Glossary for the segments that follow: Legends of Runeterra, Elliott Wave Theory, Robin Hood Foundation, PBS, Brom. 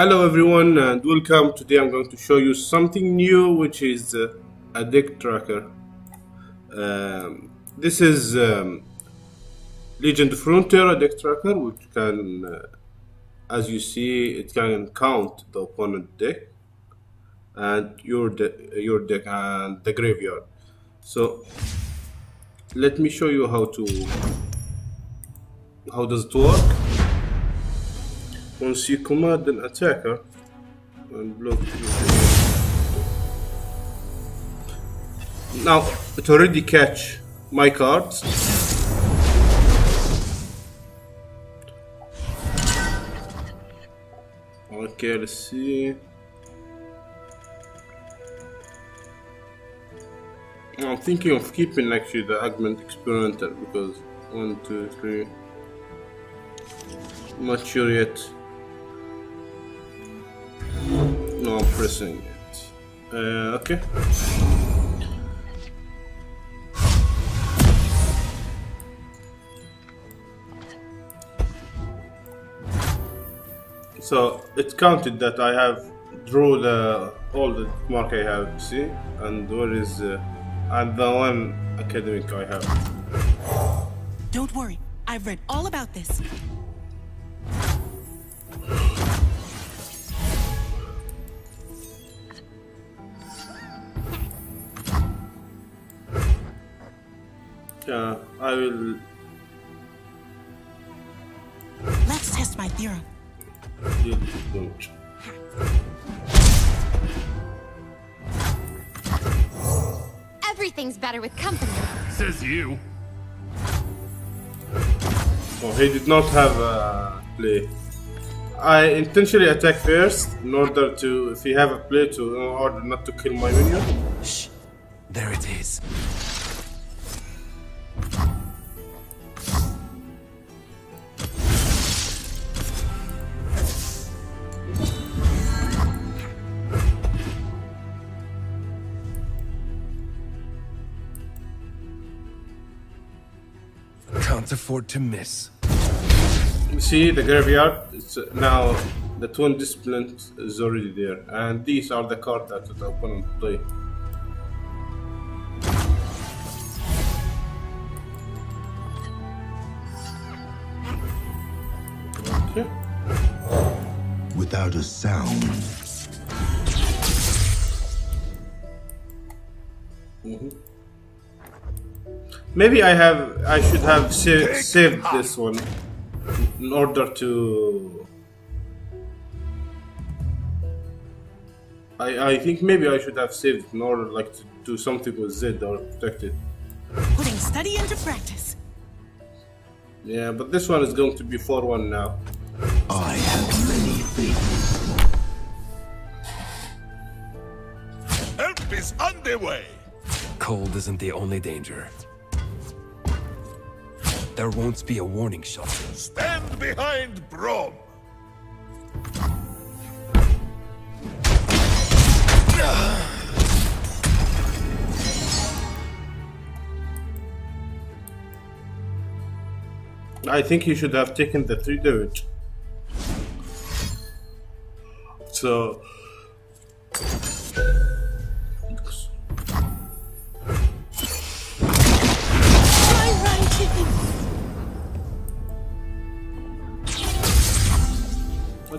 Hello everyone and welcome. Today I'm going to show you something new, which is a deck tracker. This is Legends of Runeterra deck tracker, which can, as you see, it can count the opponent deck and your deck and the graveyard. So let me show you how does it work. Once you command an attacker and block you. Now it already catch my cards. Okay, let's see. I'm thinking of keeping actually the Augment Experimenter because 1, 2, 3. Not sure yet. No, I'm pressing it. Okay. So it counted that I have drew all the mark I have. See, and where is and the one academic I have. Don't worry, I've read all about this. I will. Let's test my theorem. Everything's better with company. Says you. Oh, he did not have a play. I intentionally attack first in order to, if you have a play, to in order not to kill my minion. Shh, there it is. Can't afford to miss. See the graveyard. It's now the twin discipline is already there, and these are the cards that the opponent play. Okay. Without a sound. Maybe I should have saved this one in order to. I think maybe I should have saved in order like to do something with Zed or protect it. Putting study into practice. Yeah, but this one is going to be 4-1 now. I have many things. Help is underway. Cold isn't the only danger. There won't be a warning shot. Stand behind Brom! I think he should have taken the 3 damage. So...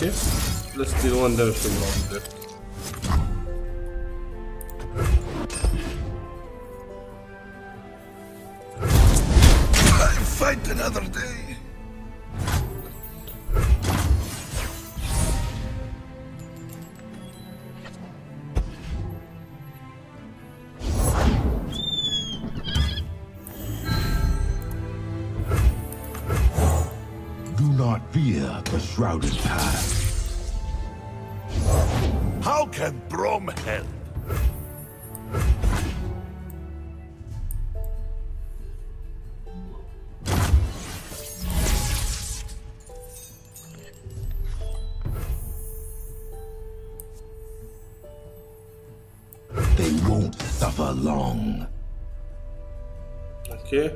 okay, let's do one damage to Brom there. I'll fight another day. Fear the shrouded past. How can Brom help? They won't suffer long. Okay.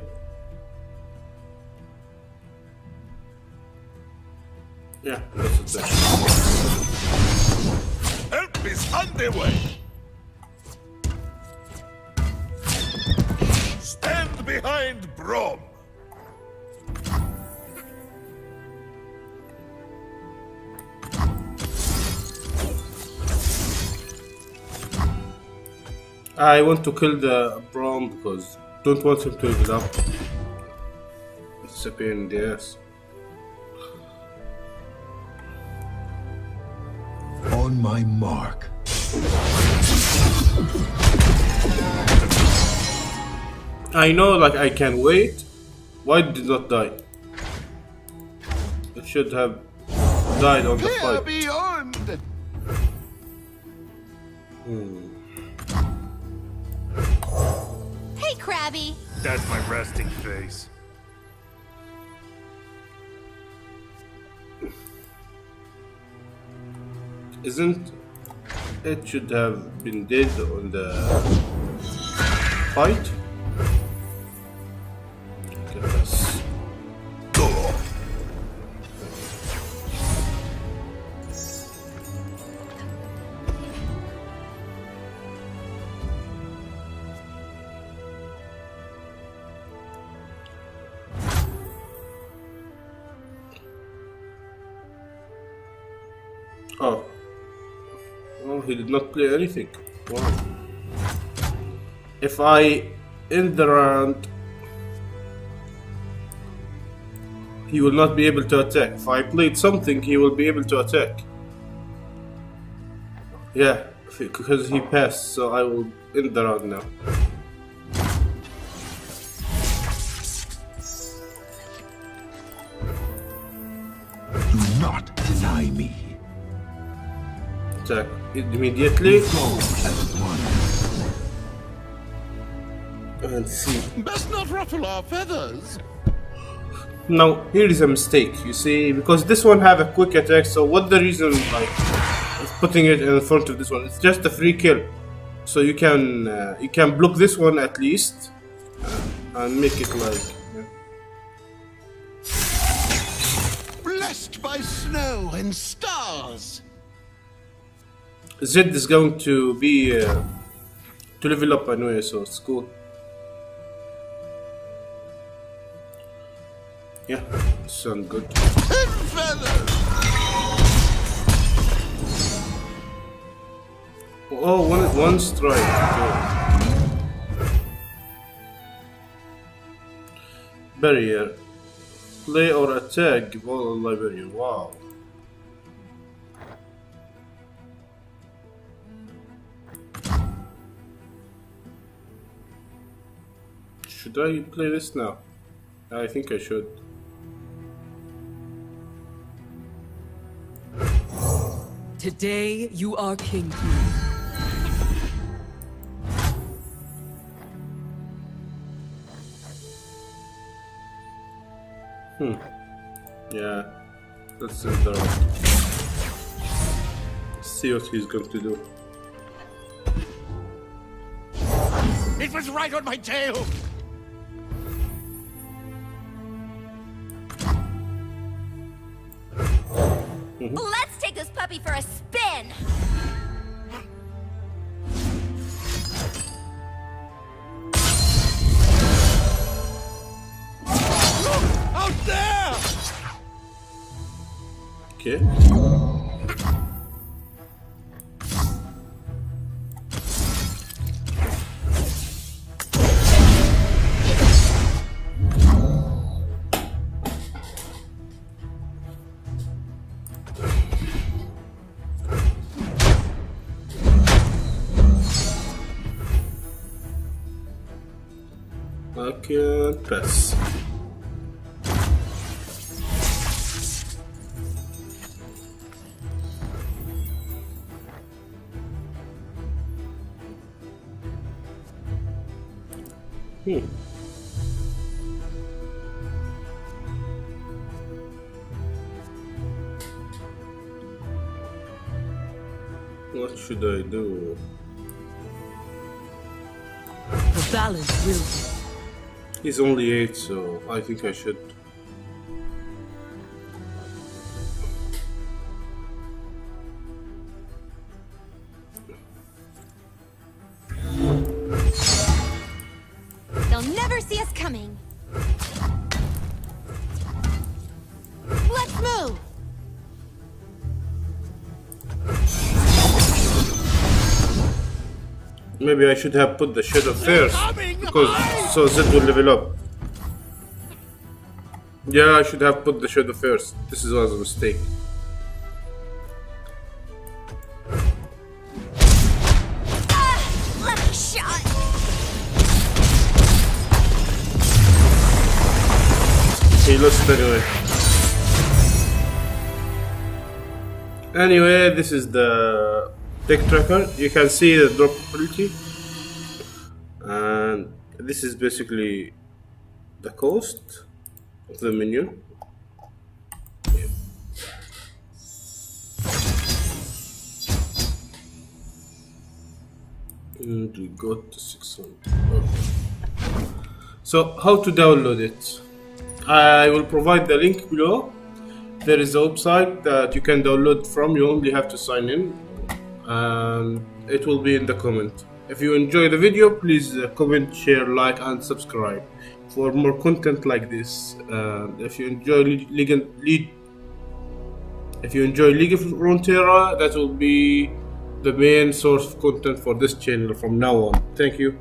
Yeah, that's it. Worship is underway. Stand behind Brom. I want to kill the Brom because I don't want him to give up. It's a pain in the ass. On my mark. I know, like, I can wait. White did not die. It should have died on the fight. Hey, Krabby. That's my resting face. Isn't it should have been dead on the fight? Yes. Oh. Oh, he did not play anything. Wow. If I end the round, he will not be able to attack. If I played something, he will be able to attack. Yeah, because he passed, so I will end the round now. Do not deny me. Attack immediately and see. Best not ruffle our feathers. Now here is a mistake, you see, because this one have a quick attack. So what the reason like putting it in front of this one? It's just a free kill, so you can block this one at least and make it like blessed by snow and stars. Zed is going to be to level up anyway, so it's cool. Yeah, sound good. Oh, one strike. Okay. Barrier. Play or attack. Give all the library. Wow. Should I play this now? I think I should. Today you are king. Yeah. Let's sit down. See what he's going to do. It was right on my tail. Let's take this puppy for a spin. Look out there! Okay. Good pass. What should I do? The balance will be. He's only 8, so I think I should. never see us coming. Let's move. Maybe I should have put the shadow first, because so Zed will level up. Yeah, I should have put the shadow first. This was a mistake. He lost anyway. Anyway, this is the tech tracker. You can see the drop ability, and this is basically the cost of the menu. Yeah. And we got to 600. Okay. So, how to download it? I will provide the link below. There is a website that you can download from. You only have to sign in, and it will be in the comment. If you enjoy the video, please comment, share, like, and subscribe for more content like this. If you enjoy Legends of Runeterra, that will be the main source of content for this channel from now on. Thank you.